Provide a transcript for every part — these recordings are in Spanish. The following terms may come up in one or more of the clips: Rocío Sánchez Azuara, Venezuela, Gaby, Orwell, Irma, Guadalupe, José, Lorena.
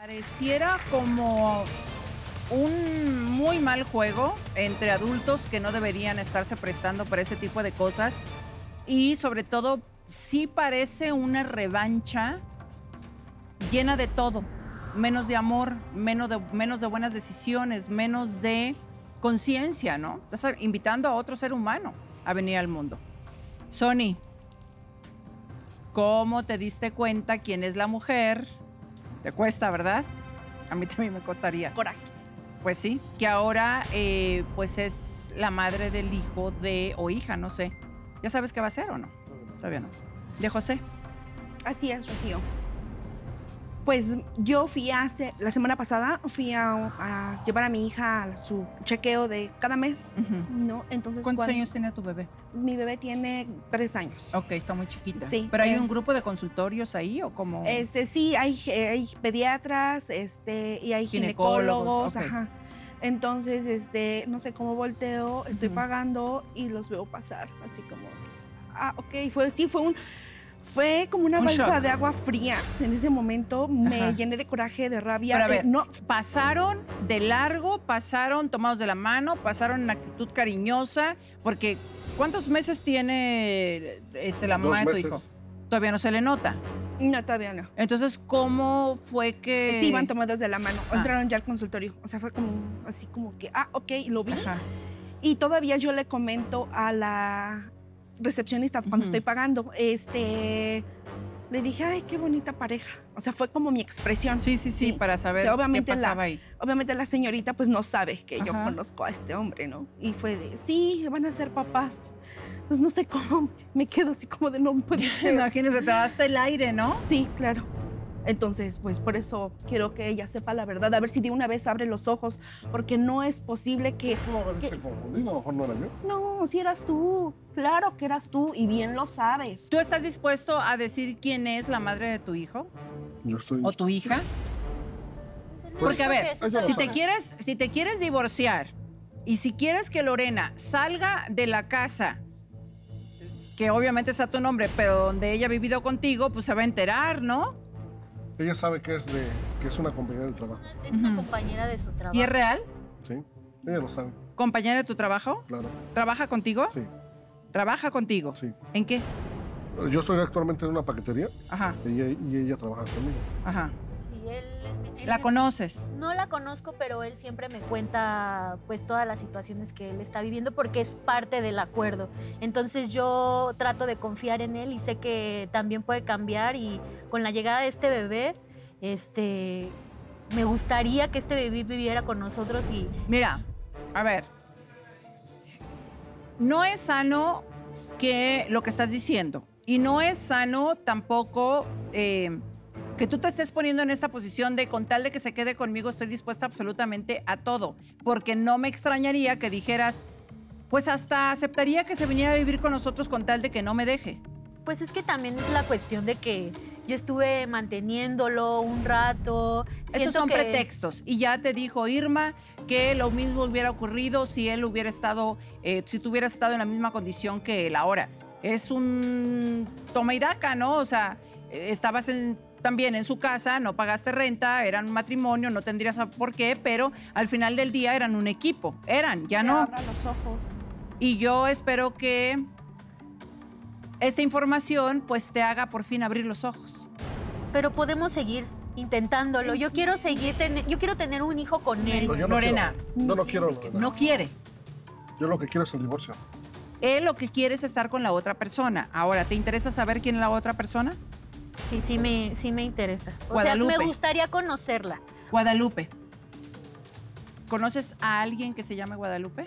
Pareciera como un muy mal juego entre adultos que no deberían estarse prestando para ese tipo de cosas y sobre todo sí parece una revancha llena de todo, menos de amor, menos de buenas decisiones, menos de conciencia, ¿no? Estás invitando a otro ser humano a venir al mundo. Sony, ¿cómo te diste cuenta quién es la mujer? Te cuesta, ¿verdad? A mí también me costaría. Coraje. Pues sí, que ahora pues es la madre del hijo de o hija, no sé. ¿Ya sabes qué va a ser o no? Todavía no. ¿De José? Así es, Rocío. Pues yo fui hace, la semana pasada, fui a llevar a mi hija a su chequeo de cada mes, ¿no? Entonces, ¿cuántos años tiene tu bebé? Mi bebé tiene 3 años. Ok, está muy chiquita. Sí. ¿Pero hay un grupo de consultorios ahí o cómo? Sí, hay pediatras y hay ginecólogos. Okay. Ajá. Entonces, no sé cómo volteo, estoy pagando y los veo pasar, así como, ah, ok, fue como una balsa de agua fría. En ese momento me llené de coraje, de rabia. Pero a ver, no, pasaron de largo, pasaron tomados de la mano, pasaron en actitud cariñosa, porque ¿cuántos meses tiene la mamá de tu hijo? Todavía no se le nota. No, todavía no. Entonces, ¿cómo fue que...? Sí, iban tomados de la mano, entraron ya al consultorio. O sea, fue como así como que, ah, ok, lo vi. Ajá. Y todavía yo le comento a la recepcionista cuando estoy pagando, le dije, ay, qué bonita pareja. O sea, fue como mi expresión. Sí, sí, sí, sí. Para saber, o sea, obviamente, qué pasaba ahí. Obviamente la señorita pues no sabe que yo conozco a este hombre, ¿no? Y fue de, sí, van a ser papás. Pues no sé cómo, me quedo así como de no puede ser. Imagínese, te va hasta el aire, ¿no? Sí, claro. Entonces, pues por eso quiero que ella sepa la verdad. A ver si de una vez abre los ojos, porque no es posible que... No, se confundió, a lo mejor no era yo. No, sí eras tú. Claro que eras tú y bien lo sabes. ¿Tú estás dispuesto a decir quién es la madre de tu hijo? Yo estoy... ¿O tu hija? Pues, porque, a ver, si te quieres divorciar y si quieres que Lorena salga de la casa... que obviamente está tu nombre, pero donde ella ha vivido contigo, pues se va a enterar, ¿no? Ella sabe que es una compañera del trabajo. Es una compañera de su trabajo. ¿Y es real? Sí, ella lo sabe. ¿Compañera de tu trabajo? Claro. ¿Trabaja contigo? Sí. ¿Trabaja contigo? Sí. ¿En qué? Yo estoy actualmente en una paquetería. Ajá. Y ella trabaja conmigo. Ajá. Y él ¿La conoces? No la conozco, pero él siempre me cuenta pues todas las situaciones que él está viviendo porque es parte del acuerdo. Entonces yo trato de confiar en él y sé que también puede cambiar y con la llegada de este bebé, me gustaría que este bebé viviera con nosotros y... Mira, a ver, no es sano que lo que estás diciendo y no es sano tampoco... que tú te estés poniendo en esta posición de con tal de que se quede conmigo estoy dispuesta absolutamente a todo, porque no me extrañaría que dijeras, pues hasta aceptaría que se viniera a vivir con nosotros con tal de que no me deje. Pues es que también es la cuestión de que yo estuve manteniéndolo un rato. Esos son pretextos y ya te dijo Irma que lo mismo hubiera ocurrido si él hubiera estado, si tú hubieras estado en la misma condición que él ahora. Es un toma y daca, ¿no? O sea, estabas también en su casa, no pagaste renta, eran un matrimonio, no tendrías por qué, pero al final del día eran un equipo. Eran, ya no. Abran los ojos. Y yo espero que esta información pues te haga por fin abrir los ojos. Pero podemos seguir intentándolo. Yo quiero tener un hijo con él. No, Lorena. No lo quiero, Lorena. No quiere. Yo lo que quiero es el divorcio. Él lo que quiere es estar con la otra persona. Ahora, ¿te interesa saber quién es la otra persona? Sí, sí me interesa. O sea, me gustaría conocerla. Guadalupe. ¿Conoces a alguien que se llame Guadalupe?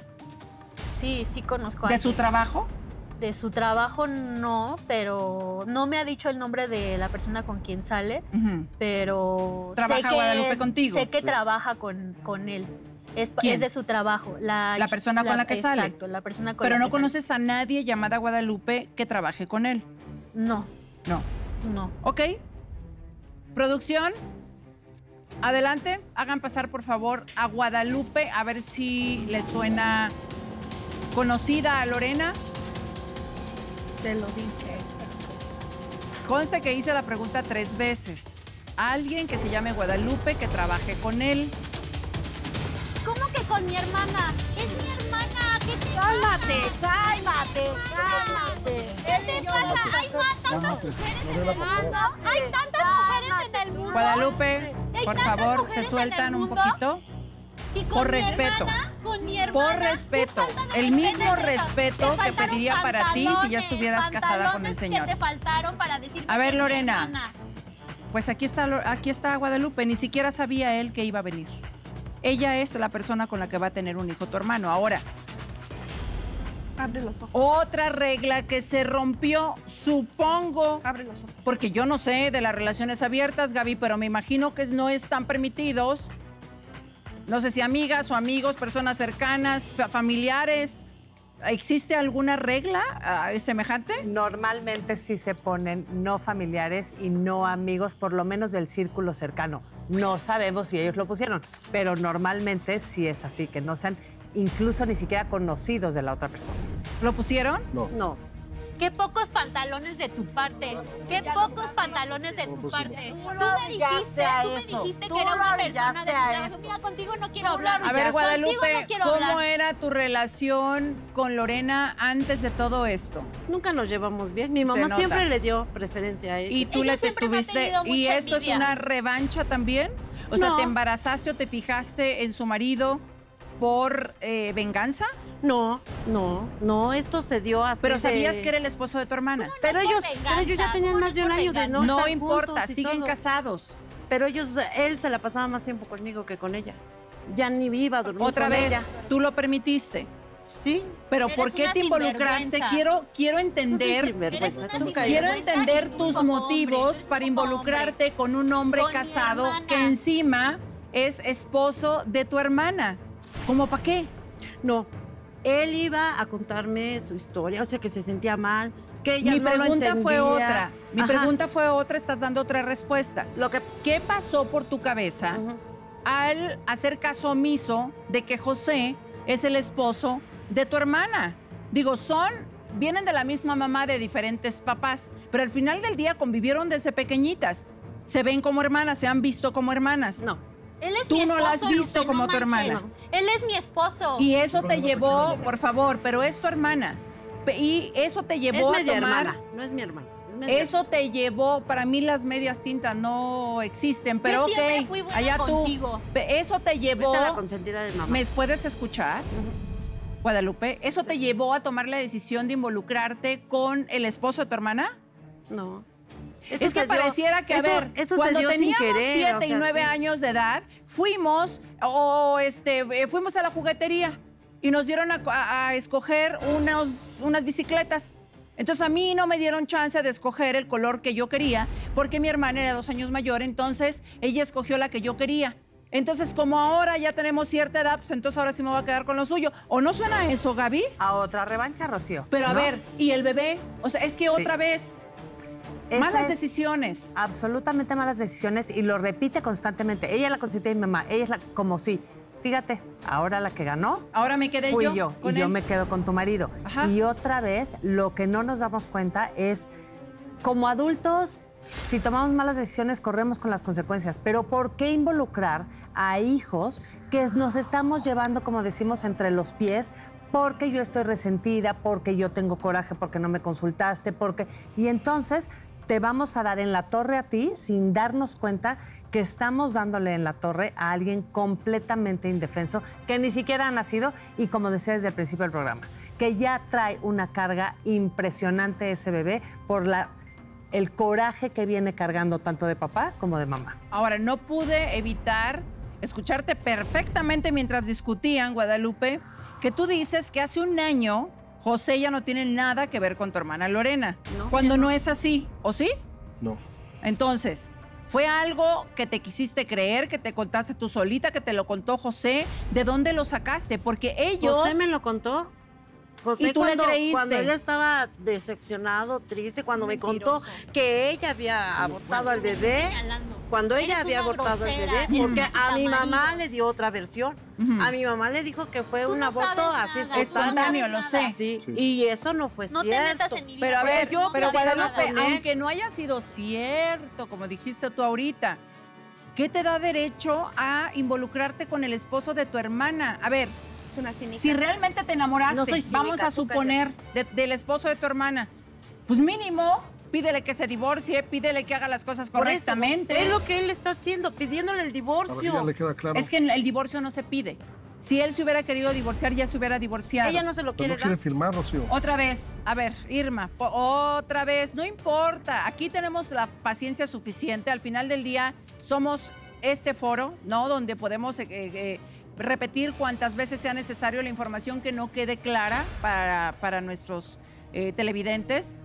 Sí, sí conozco a alguien. ¿De su trabajo? De su trabajo no, pero no me ha dicho el nombre de la persona con quien sale, pero... ¿Trabaja Guadalupe contigo? Sé que trabaja con él. ¿Quién? Es de su trabajo. La persona con la que sale. Exacto, la persona con la que sale. Pero no conoces a nadie llamada Guadalupe que trabaje con él. No. No. No. Ok. Producción, adelante. Hagan pasar, por favor, a Guadalupe a ver si le suena conocida a Lorena. Te lo dije. Conste que hice la pregunta 3 veces. alguien que se llame Guadalupe que trabaje con él. ¿Cómo que con mi hermana? ¡Es mi hermana! ¿Qué te pasa? ¡Cálmate! ¿Qué te pasa? ¡Hay tantas mujeres en el mundo! ¡Hay tantas mujeres en el mundo! Guadalupe, por favor, se sueltan un poquito. Por respeto. Por respeto, el mismo respeto que pediría para ti si ya estuvieras casada con el señor. A ver, Lorena, pues aquí está Guadalupe, ni siquiera sabía él que iba a venir. Ella es la persona con la que va a tener un hijo tu hermano. Ahora, abre los ojos. Otra regla que se rompió, supongo. Abre los ojos. Porque yo no sé de las relaciones abiertas, Gaby, pero me imagino que no están permitidos. No sé si amigas o amigos, personas cercanas, familiares. ¿Existe alguna regla semejante? Normalmente sí se ponen no familiares y no amigos, por lo menos del círculo cercano. No sabemos si ellos lo pusieron, pero normalmente sí es así, que no sean incluso ni siquiera conocidos de la otra persona. ¿Lo pusieron? No. No. Qué pocos pantalones de tu parte. Qué pocos pantalones de tu parte. Tú me dijiste que era una persona de tu trabajo. Mira, contigo no quiero hablar. A ver, Guadalupe, ¿cómo era tu relación con Lorena antes de todo esto? Nunca nos llevamos bien. Mi mamá siempre le dio preferencia a ella. Y tú le tuviste. ¿Y esto es una revancha también? O sea, ¿te embarazaste o te fijaste en su marido por venganza? No, esto se dio así. Pero sabías que era el esposo de tu hermana. Pero ellos ya tenían más de un año de no. No importa, siguen casados. Pero él se la pasaba más tiempo conmigo que con ella. Ya ni iba a dormir con ella. Otra vez, tú lo permitiste. Sí. Pero ¿por qué te involucraste? Quiero entender. Quiero entender tus motivos para involucrarte con un hombre casado que encima es esposo de tu hermana. ¿Cómo para qué? No. Él iba a contarme su historia, o sea, que se sentía mal, que ella no lo entendía. Mi pregunta fue otra. Estás dando otra respuesta. ¿Qué pasó por tu cabeza al hacer caso omiso de que José es el esposo de tu hermana? Digo, vienen de la misma mamá, de diferentes papás, pero al final del día convivieron desde pequeñitas. Se ven como hermanas, se han visto como hermanas. No. Tú no la has visto como tu hermana. Él es mi esposo. Y eso te llevó, por favor, pero es tu hermana. Y eso te llevó a tomar... No es mi hermana. Eso te llevó, para mí las medias tintas no existen, pero ok, allá tú. Eso te llevó... ¿Me puedes escuchar, Guadalupe? ¿Eso te llevó a tomar la decisión de involucrarte con el esposo de tu hermana? No. Es que pareciera que, a ver, cuando teníamos 7 y 9 años de edad, fuimos a la juguetería y nos dieron a escoger unas bicicletas. Entonces, a mí no me dieron chance de escoger el color que yo quería porque mi hermana era 2 años mayor, entonces ella escogió la que yo quería. Entonces, como ahora ya tenemos cierta edad, pues entonces ahora sí me voy a quedar con lo suyo. ¿O no suena eso, Gaby? A otra revancha, Rocío. Pero a ver, ¿y el bebé? O sea, es que otra vez... Malas decisiones. Absolutamente malas decisiones, y lo repite constantemente. Ella la consentía a mi mamá, ella es la... Fíjate, ahora la que ganó... Ahora me quedé yo con él. Y yo me quedo con tu marido. Ajá. Y otra vez, lo que no nos damos cuenta es, como adultos, si tomamos malas decisiones, corremos con las consecuencias. Pero ¿por qué involucrar a hijos que nos estamos llevando, como decimos, entre los pies? Porque yo estoy resentida, porque yo tengo coraje, porque no me consultaste, porque... Y entonces... Te vamos a dar en la torre a ti sin darnos cuenta que estamos dándole en la torre a alguien completamente indefenso que ni siquiera ha nacido y, como decía desde el principio del programa, que ya trae una carga impresionante ese bebé por el coraje que viene cargando tanto de papá como de mamá. Ahora, no pude evitar escucharte perfectamente mientras discutían, Guadalupe, que tú dices que hace un año... José ya no tiene nada que ver con tu hermana Lorena. No, cuando no es así, ¿o sí? No. Entonces, ¿fue algo que te quisiste creer, que te contaste tú solita, que te lo contó José? ¿De dónde lo sacaste? Porque ellos... José me lo contó. José, ¿y tú le creíste? Cuando él estaba decepcionado, triste, cuando me contó que ella había abortado al bebé... Cuando ella había abortado al bebé, porque a mi mamá le dio otra versión. A mi mamá le dijo que fue un aborto así espontáneo, lo sé. Sí. Y eso no fue cierto. No te metas en mi vida. Pero a ver, Guadalupe, aunque no haya sido cierto, como dijiste tú ahorita, ¿Qué te da derecho a involucrarte con el esposo de tu hermana? A ver, es una cínica. Si realmente te enamoraste, no soy cínica, vamos a suponer, del esposo de tu hermana, pues mínimo pídele que se divorcie, pídele que haga las cosas correctamente. Eso, es lo que él está haciendo, pidiéndole el divorcio. Ya le queda claro. Es que el divorcio no se pide. Si él se hubiera querido divorciar, ya se hubiera divorciado. Ella no se lo quiere, pero no quiere firmar, Rocío. Otra vez, a ver, Irma, otra vez, no importa. Aquí tenemos la paciencia suficiente. Al final del día somos este foro, ¿no? Donde podemos repetir cuantas veces sea necesario la información que no quede clara para nuestros televidentes.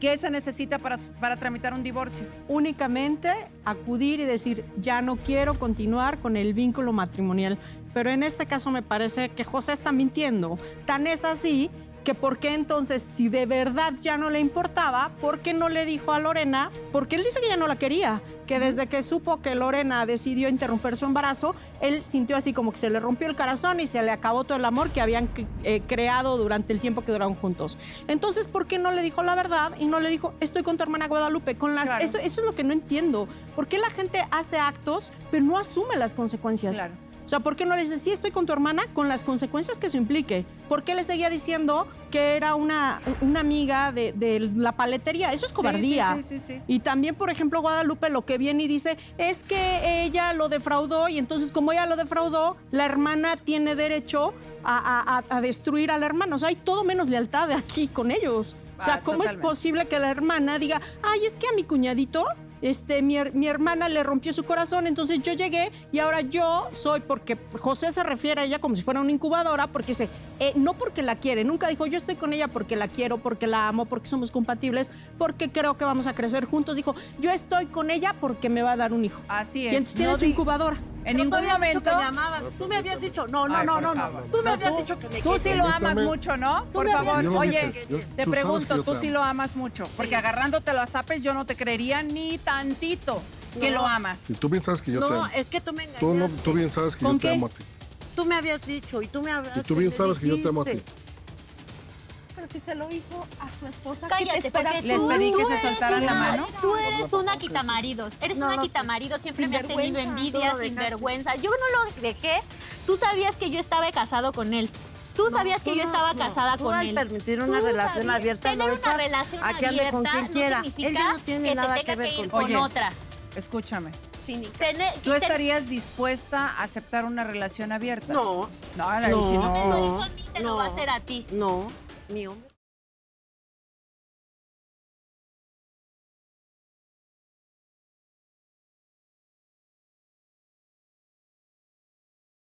¿Qué se necesita para tramitar un divorcio? Únicamente acudir y decir, ya no quiero continuar con el vínculo matrimonial. Pero en este caso me parece que José está mintiendo. Tan es así que ¿por qué entonces, si de verdad ya no le importaba, por qué no le dijo a Lorena? Porque él dice que ya no la quería, que desde que supo que Lorena decidió interrumpir su embarazo, él sintió así como que se le rompió el corazón y se le acabó todo el amor que habían creado durante el tiempo que duraron juntos. Entonces, ¿por qué no le dijo la verdad y no le dijo, estoy con tu hermana Guadalupe? Claro. Eso es lo que no entiendo. ¿Por qué la gente hace actos, pero no asume las consecuencias? Claro. O sea, ¿por qué no le dices, sí, estoy con tu hermana, con las consecuencias que eso implique? ¿Por qué le seguía diciendo que era una amiga de la paletería? Eso es cobardía. Sí. Y también, por ejemplo, Guadalupe lo que viene y dice es que ella lo defraudó y entonces, como ella lo defraudó, la hermana tiene derecho a destruir al hermano. O sea, hay todo menos lealtad aquí con ellos. O sea, ¿cómo totalmente es posible que la hermana diga, ay, es que a mi cuñadito... mi hermana le rompió su corazón, entonces yo llegué y ahora yo soy, porque José se refiere a ella como si fuera una incubadora, porque dice, no porque la quiere, nunca dijo, yo estoy con ella porque la quiero, porque la amo, porque somos compatibles, porque creo que vamos a crecer juntos, dijo, yo estoy con ella porque me va a dar un hijo. Así es. Y entonces tienes incubadora. En ningún momento. Tú me habías dicho, no. Tú me habías dicho que me quieres. Tú sí lo amas mucho, ¿no? Por favor, oye, te pregunto, tú sí lo amas mucho, porque agarrándote las zapes yo no te creería ni tantito que lo amas. Y tú bien sabes que yo te amo. No, es que tú me engañaste. Tú bien sabes que yo te amo a ti. Tú me habías dicho y tú me hablaste. Y tú bien sabes que yo te amo a ti. Pero si se lo hizo a su esposa, cállate, porque les pedí que se soltaran la mano. Tú eres una quitamaridos, siempre me has tenido envidia, sinvergüenza. Yo no lo dejé. Tú sabías que yo estaba casado con él. Tú sabías que yo estaba casada con él. Permitir una relación abierta, tener una relación abierta no significa que se tenga que ir con otra. Escúchame. ¿Tú estarías dispuesta a aceptar una relación abierta? No. No, no. Si no me lo hizo a mí, te lo va a hacer a ti. No. Mío.